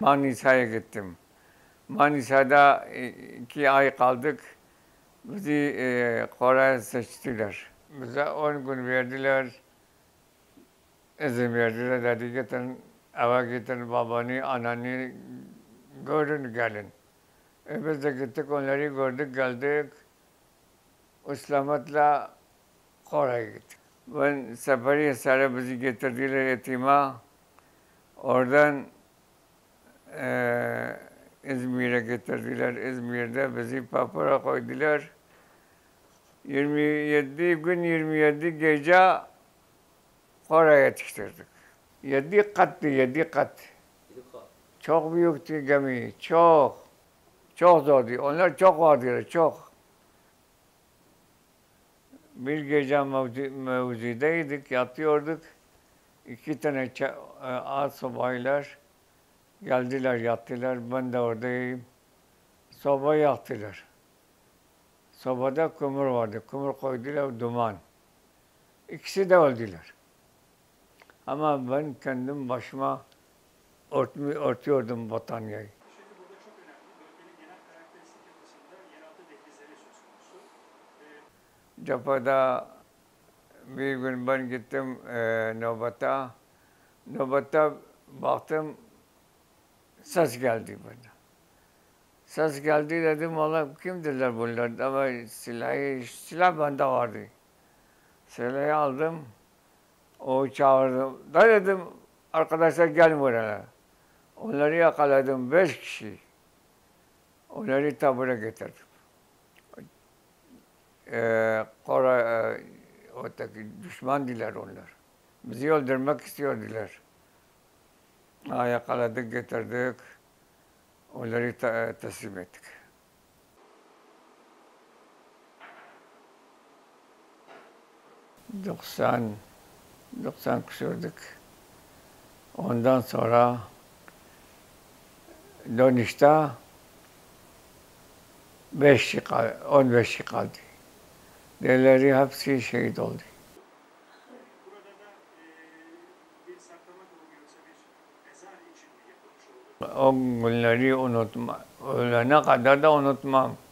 Manisa'ya gittim. Manisa'da 2 ay kaldık. Bizi Kore'ye seçtiler. Bize 10 gün verdiler. İzin verdiler. Dedi gidin, eve gidin, babanı, ananı görün, gelin. Biz de gittik, onları gördük, geldik. İslamet'le Kore'ye gittik. Ben Seferihisar'a bizi getirdiler yetima. Oradan İzmir'e getirdiler. İzmir'de bizi papara koydular. 27 gece Kore'ye yetiştirdik. 7 kattı. Çok büyüktü gemi, çok. Çok zordu. Onlar çok vardı, çok. Bir gece mevzideydik, yatıyorduk. 2 tane ağaç sobaylar geldiler, yattılar. Ben de oradayım. Soba yaktılar. Sobada kömür vardı. Kömür koydular, duman. İkisi de öldüler. Ama ben kendim başıma örtüyordum battaniyayı. Cephada bir gün ben gittim nöbete. Nöbete baktım, ses geldi bana. Ses geldi, dedim Allah kimdirler bunlar? Ama silah bende vardı. Silahı aldım, o çağırdım. Da dedim arkadaşlar gelin buraya. Onları yakaladım, 5 kişi. Onları tabura getirdim. Oradaki düşmandılar onlar. Bizi öldürmek istiyordular. Yakaladık, getirdik. Onları teslim ettik. ...90 küsürdük. Ondan sonra Donetsk'te 15 kişi kaldı. Diğerleri hepsi şehit oldu. Burada da bir saklama kurulu yoksa bir mezar için mi yapılmış oldu? O günleri unutma, ölene kadar da unutmam.